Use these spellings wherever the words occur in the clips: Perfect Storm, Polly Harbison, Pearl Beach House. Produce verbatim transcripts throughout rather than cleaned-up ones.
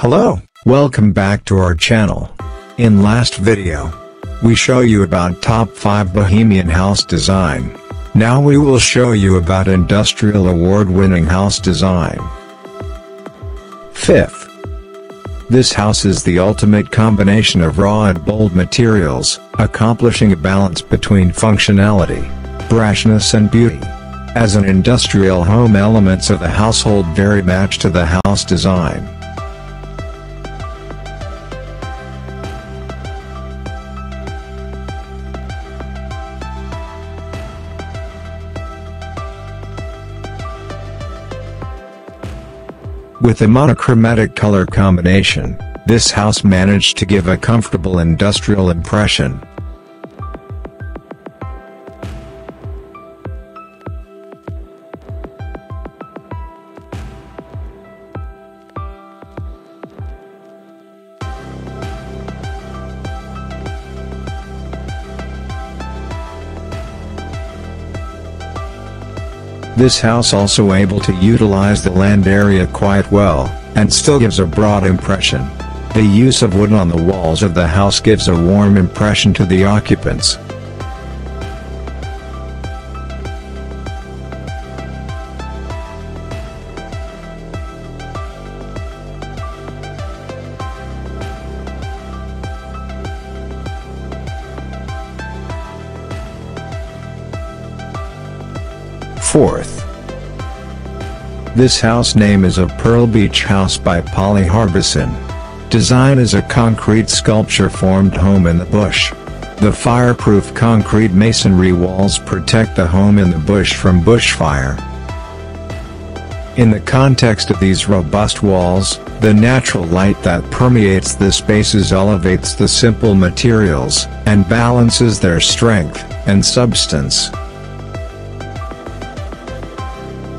Hello, welcome back to our channel. In last video, we show you about top five Bohemian house design. Now we will show you about industrial award-winning house design. Fifth. This house is the ultimate combination of raw and bold materials, accomplishing a balance between functionality, brashness and beauty. As an industrial home, elements of the household very match to the house design. With a monochromatic color combination, this house managed to give a comfortable industrial impression. This house also able to utilize the land area quite well, and still gives a broad impression. The use of wood on the walls of the house gives a warm impression to the occupants. Fourth. This house name is a Pearl Beach House by Polly Harbison. Design is a concrete sculpture formed home in the bush. The fireproof concrete masonry walls protect the home in the bush from bushfire. In the context of these robust walls, the natural light that permeates the spaces elevates the simple materials, and balances their strength and substance.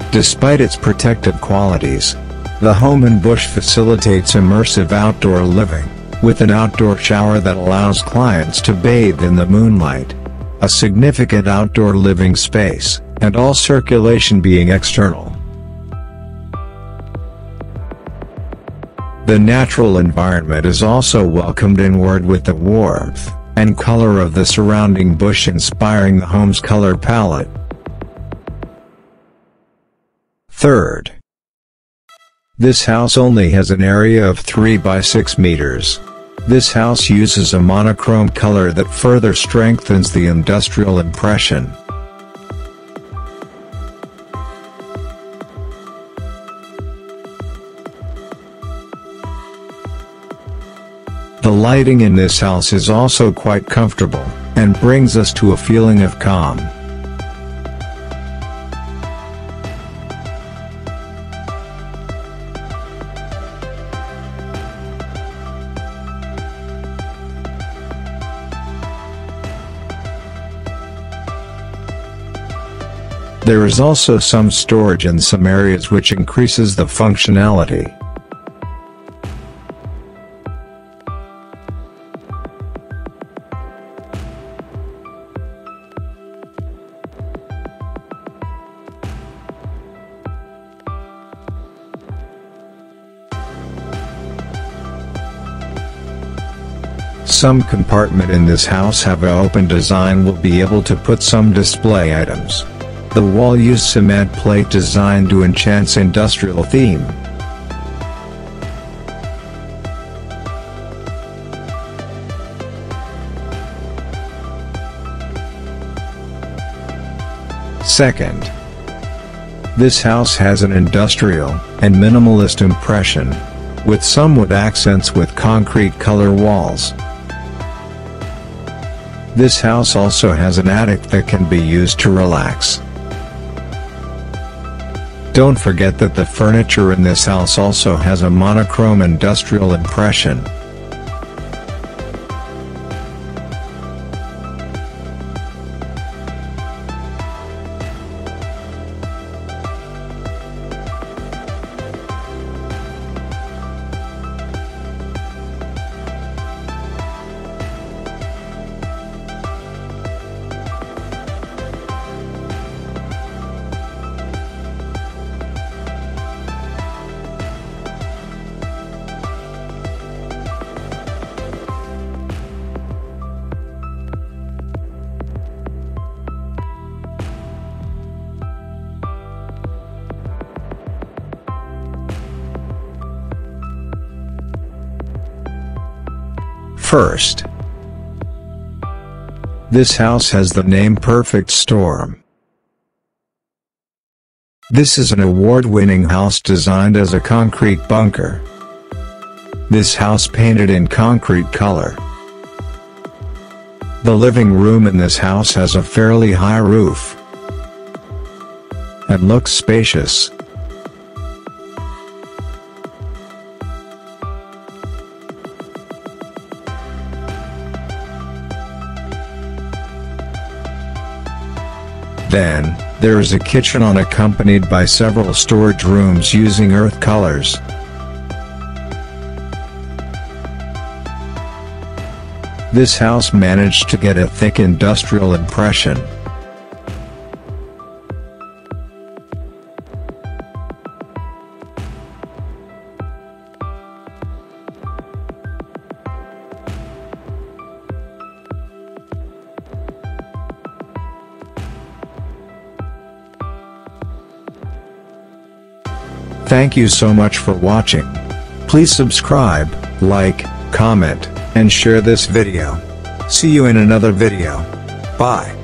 Despite its protective qualities, the home in bush facilitates immersive outdoor living, with an outdoor shower that allows clients to bathe in the moonlight. A significant outdoor living space, and all circulation being external. The natural environment is also welcomed inward with the warmth and color of the surrounding bush, inspiring the home's color palette. Third. This house only has an area of three by six meters. This house uses a monochrome color that further strengthens the industrial impression. The lighting in this house is also quite comfortable, and brings us to a feeling of calm. There is also some storage in some areas, which increases the functionality. Some compartments in this house have an open design, will be able to put some display items. The wall used cement plate design to enhance industrial theme. Second. This house has an industrial and minimalist impression, with some wood accents with concrete color walls. This house also has an attic that can be used to relax. Don't forget that the furniture in this house also has a monochrome industrial impression. first. This house has the name Perfect Storm. This is an award-winning house designed as a concrete bunker. This house painted in concrete color. The living room in this house has a fairly high roof and looks spacious. Then, there is a kitchen unaccompanied by several storage rooms using earth colors. This house managed to get a thick industrial impression. Thank you so much for watching. Please subscribe, like, comment, and share this video. See you in another video. Bye.